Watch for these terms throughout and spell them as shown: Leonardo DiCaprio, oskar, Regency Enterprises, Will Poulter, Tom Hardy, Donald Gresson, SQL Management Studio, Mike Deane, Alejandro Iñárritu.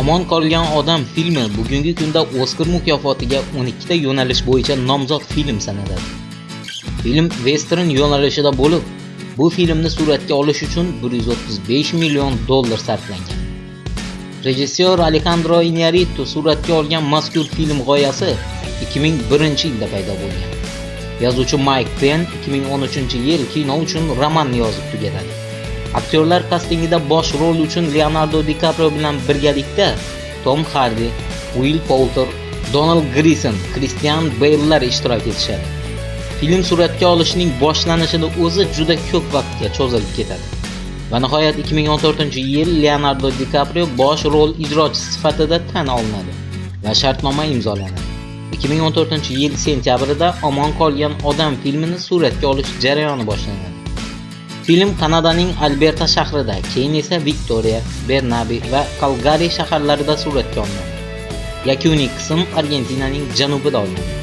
Omon qolgan odam filmi bugungi kunda Oskar mukofotiga 12 ta yo'nalish bo'yicha nomzod film sanaladi. Film western yo'nalishida bo'lib, bu filmni suratga olish uchun $135 million sarflangan. Rejissor Alejandro Iñárritu suratga olgan mazkur film g'oyasi 2001-yilda paydo bo'lgan. Yozuvchi Mike Deane 2013-yil kino uchun roman yozib tugatadi. Aktyorlar kastingida bosh rol uchun Leonardo DiCaprio bilan birgalikda Tom Hardy, Will Poulter, Donald Gresson, Christian Bale'lar ishtirok etishadi. Film suratga olishning boshlanishida o'zi juda ko'p vaqtga cho'zilib ketadi. Va nihoyat 2014-yil Leonardo DiCaprio bosh rol ijrochisi sifatida tan olinadi va shartnoma imzolanadi. 2014-yil sentyabrida Omon qolgan odam filmini suratga olish jarayoni boshlanadi. Film Kanadaning Alberta shahrida, keyin esa Victoria, Bernabe va Kalgari shaharlarida suratga olinadi. Yakuniy qism Argentinaning janubida olinadi.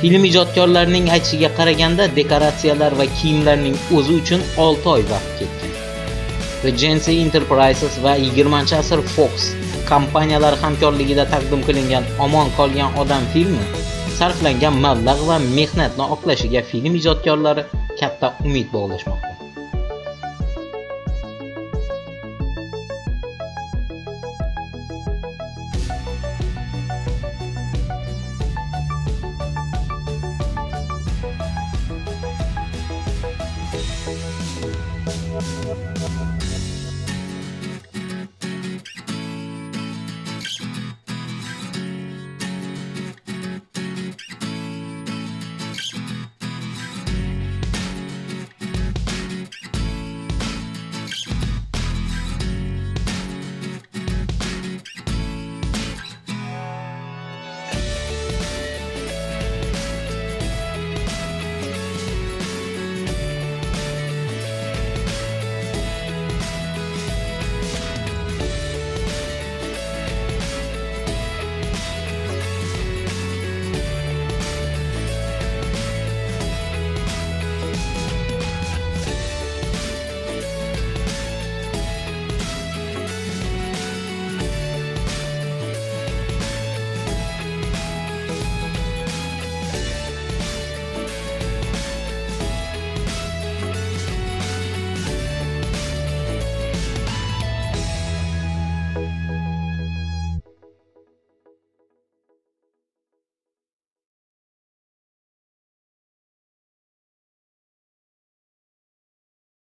Film ijodkorlarining aytishiga qaraganda, dekoratsiyalar va kiyimlarning o'zi uchun 6 oy vaqt ketgan. Regency Enterprises va 20-asr Fox kompaniyalari hamkorligida taqdim qilingan Omon qolgan odam filmi sarflangan mablag' va mehnatni oqlashiga film ijodkorlari katta umid bog'lashmoqda.